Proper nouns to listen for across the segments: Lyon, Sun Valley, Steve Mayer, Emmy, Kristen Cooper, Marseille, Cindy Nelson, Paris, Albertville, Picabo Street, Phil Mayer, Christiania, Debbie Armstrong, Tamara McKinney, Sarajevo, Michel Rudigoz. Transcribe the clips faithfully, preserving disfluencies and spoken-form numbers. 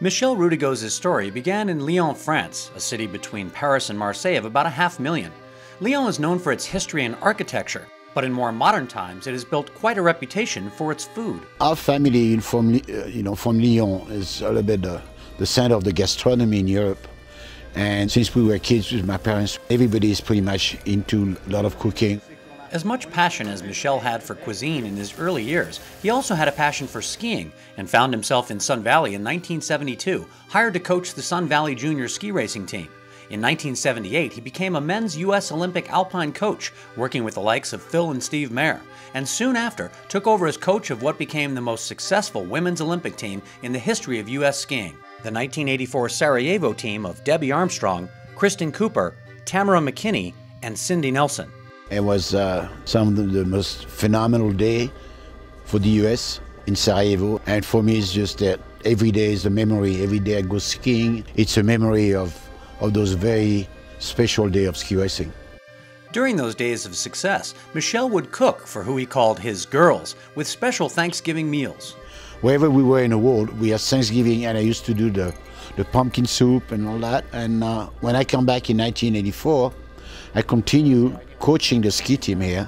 Michel Rudigoz's story began in Lyon, France, a city between Paris and Marseille of about a half million. Lyon is known for its history and architecture, but in more modern times it has built quite a reputation for its food. Our family from, you know, from Lyon is a little bit the, the center of the gastronomy in Europe. And since we were kids with my parents, everybody is pretty much into a lot of cooking. As much passion as Michel had for cuisine in his early years, he also had a passion for skiing and found himself in Sun Valley in nineteen seventy-two, hired to coach the Sun Valley Junior Ski Racing Team. In nineteen seventy-eight, he became a men's U S Olympic alpine coach, working with the likes of Phil and Steve Mayer, and soon after took over as coach of what became the most successful women's Olympic team in the history of U S skiing, the nineteen eighty-four Sarajevo team of Debbie Armstrong, Kristen Cooper, Tamara McKinney, and Cindy Nelson. It was uh, some of the most phenomenal day for the U S in Sarajevo. And for me, it's just that every day is a memory. Every day I go skiing, it's a memory of, of those very special days of ski racing. During those days of success, Michel would cook for who he called his girls, with special Thanksgiving meals. Wherever we were in the world, we had Thanksgiving, and I used to do the, the pumpkin soup and all that. And uh, when I come back in nineteen eighty-four, I continued coaching the ski team here,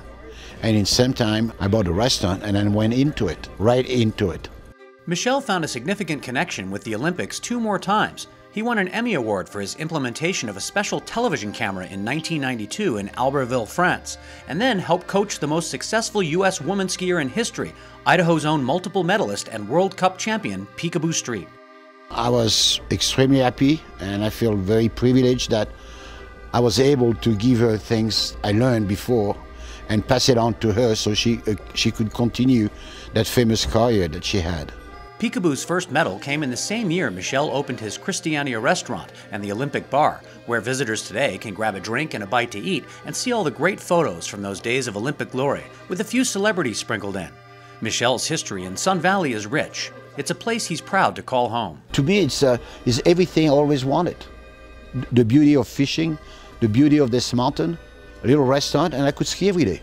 and in the same time I bought a restaurant and then went into it, right into it. Michel found a significant connection with the Olympics two more times. He won an Emmy Award for his implementation of a special television camera in nineteen ninety-two in Albertville, France, and then helped coach the most successful U S woman skier in history, Idaho's own multiple medalist and World Cup champion, Picabo Street. I was extremely happy, and I feel very privileged that I was able to give her things I learned before and pass it on to her so she, uh, she could continue that famous career that she had. Picabo's first medal came in the same year Michel opened his Christiania restaurant and the Olympic Bar, where visitors today can grab a drink and a bite to eat and see all the great photos from those days of Olympic glory, with a few celebrities sprinkled in. Michel's history in Sun Valley is rich. It's a place he's proud to call home. To me, it's, uh, it's everything I always wanted. The beauty of fishing, the beauty of this mountain, a little restaurant, and I could ski every day.